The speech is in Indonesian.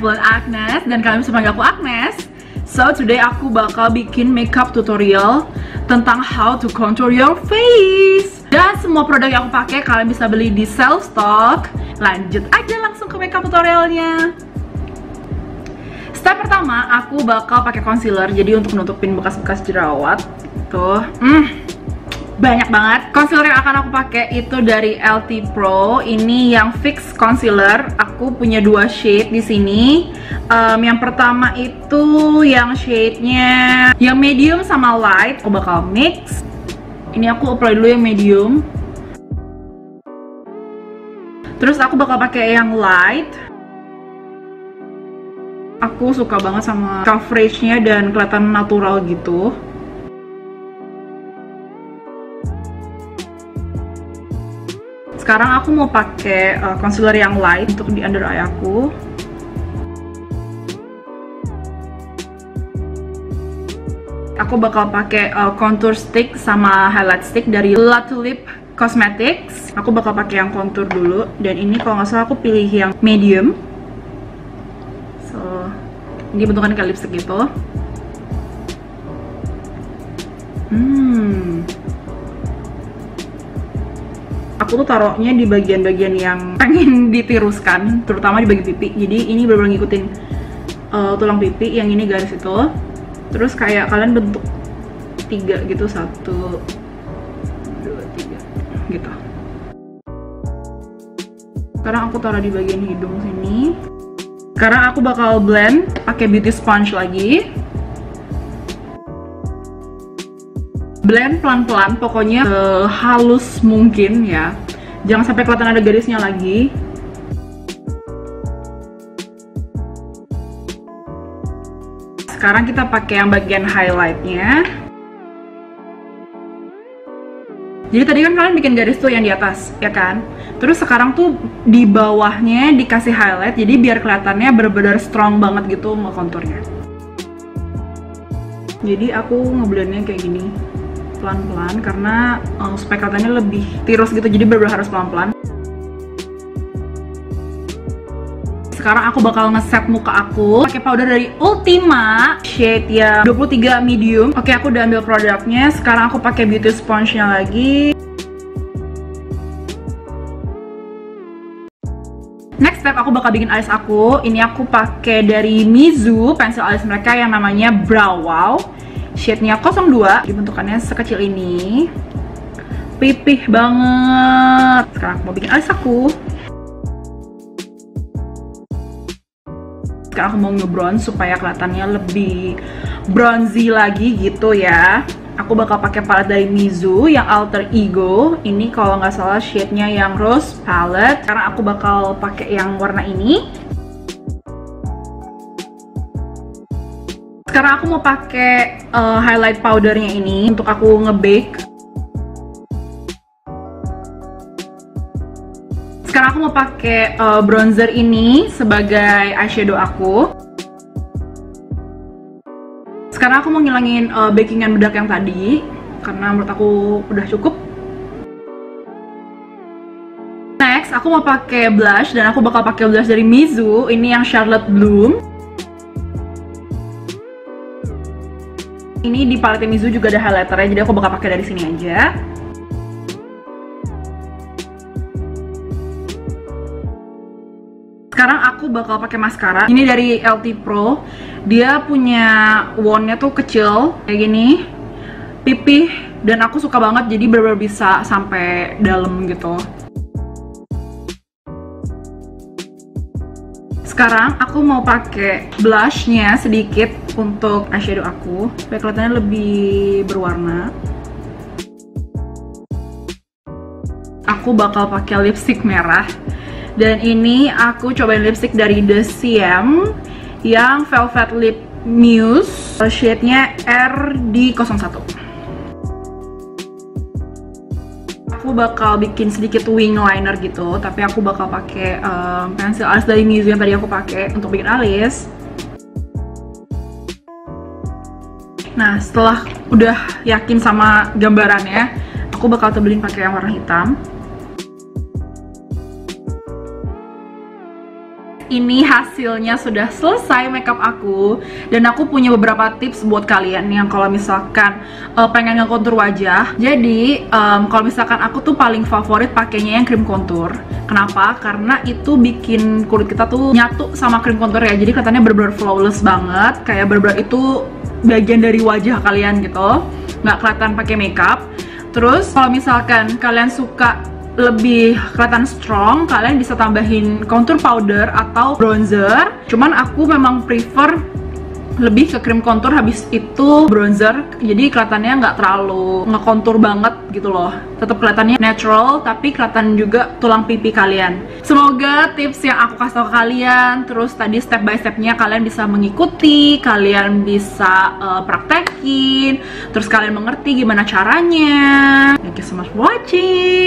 buat Agnes, dan kalian bisa panggil aku Agnes. So today aku bakal bikin makeup tutorial tentang how to contour your face. Dan semua produk yang aku pakai kalian bisa beli di sales stock. Lanjut aja langsung ke makeup tutorialnya. Step pertama, aku bakal pakai concealer. Jadi untuk nutupin bekas-bekas jerawat. Tuh, banyak banget. Concealer yang akan aku pakai itu dari LT Pro. Ini yang fix concealer. Aku punya dua shade di sini. Yang pertama itu yang shade-nya yang medium sama light. Aku bakal mix. Ini aku apply dulu yang medium. Terus aku bakal pakai yang light. Aku suka banget sama coverage-nya dan kelihatan natural gitu. Sekarang aku mau pakai concealer yang light untuk di under eye aku. Aku bakal pakai contour stick sama highlight stick dari La Tulip Cosmetics. Aku bakal pakai yang contour dulu, dan ini kalau nggak salah aku pilih yang medium. So, ini bentukan kayak lipstick gitu. Aku tuh taruhnya di bagian-bagian yang pengen ditiruskan, terutama di bagian pipi. Jadi ini bener-bener ngikutin tulang pipi, yang ini garis itu. Terus kayak kalian bentuk tiga gitu, 1, 2, 3 gitu. Sekarang aku taruh di bagian hidung sini. Sekarang aku bakal blend pakai beauty sponge lagi. Blend pelan-pelan, pokoknya halus mungkin ya. Jangan sampai kelihatan ada garisnya lagi. Sekarang kita pakai yang bagian highlightnya. Jadi tadi kan kalian bikin garis tuh yang di atas, ya kan? Terus sekarang tuh di bawahnya dikasih highlight, jadi biar kelihatannya benar-benar strong banget gitu konturnya. Jadi aku ngeblendnya kayak gini, pelan-pelan, karena supaya kelihatannya lebih tirus gitu, jadi benar-benar harus pelan-pelan. Sekarang aku bakal ngeset muka aku pakai powder dari Ultima, shade yang 23 medium. Oke, aku udah ambil produknya. Sekarang aku pakai beauty sponge-nya lagi. Next step, aku bakal bikin alis aku. Ini aku pakai dari Mizu, pensil alis mereka yang namanya Brow Wow. Shade-nya 02, dibentukannya sekecil ini. Pipih banget. Sekarang aku mau bikin alis aku. Sekarang aku mau nge-bronze supaya kelihatannya lebih bronzy lagi gitu ya. Aku bakal pakai palette dari Mizu yang Alter Ego. Ini kalau nggak salah shade-nya yang Rose Palette. Sekarang aku bakal pakai yang warna ini. Sekarang aku mau pakai highlight powdernya ini untuk aku nge-bake. Sekarang aku mau pakai bronzer ini sebagai eyeshadow aku. Sekarang aku mau ngilangin bakingan bedak yang tadi, karena menurut aku udah cukup. Next, aku mau pakai blush, dan aku bakal pakai blush dari Mizu. Ini yang Charlotte Bloom. Ini di palette Mizu juga ada highlighternya, jadi aku bakal pakai dari sini aja. Sekarang aku bakal pakai maskara. Ini dari LT Pro. Dia punya wand-nya tuh kecil kayak gini, pipih, dan aku suka banget, jadi bener-bener bisa sampai dalam gitu. Sekarang aku mau pakai blush-nya sedikit untuk eyeshadow aku supaya kelihatannya lebih berwarna. Aku bakal pakai lipstick merah, dan ini aku cobain lipstick dari The CM yang Velvet Lip Muse, shade-nya RD01. Aku bakal bikin sedikit wing liner gitu, tapi aku bakal pakai pensil alis dari Mizu yang tadi aku pakai untuk bikin alis. Nah, setelah udah yakin sama gambarannya, aku bakal tebelin pakai yang warna hitam. ini hasilnya sudah selesai makeup aku. Dan aku punya beberapa tips buat kalian yang kalau misalkan pengen ngekontur wajah. Jadi kalau misalkan aku tuh paling favorit pakainya yang krim kontur. Kenapa? Karena itu bikin kulit kita tuh nyatu sama krim kontur ya. Jadi kelihatannya bener-bener flawless banget, kayak bener-bener itu bagian dari wajah kalian gitu, nggak kelihatan pakai makeup. Terus kalau misalkan kalian suka lebih kelihatan strong, kalian bisa tambahin contour powder atau bronzer. Cuman aku memang prefer lebih ke krim contour, habis itu bronzer. Jadi kelihatannya nggak terlalu ngekontur banget gitu loh, tetap kelihatannya natural tapi kelihatan juga tulang pipi kalian. Semoga tips yang aku kasih tau ke kalian, terus tadi step by stepnya kalian bisa mengikuti, kalian bisa praktekin, terus kalian mengerti gimana caranya. Thank you so much for watching.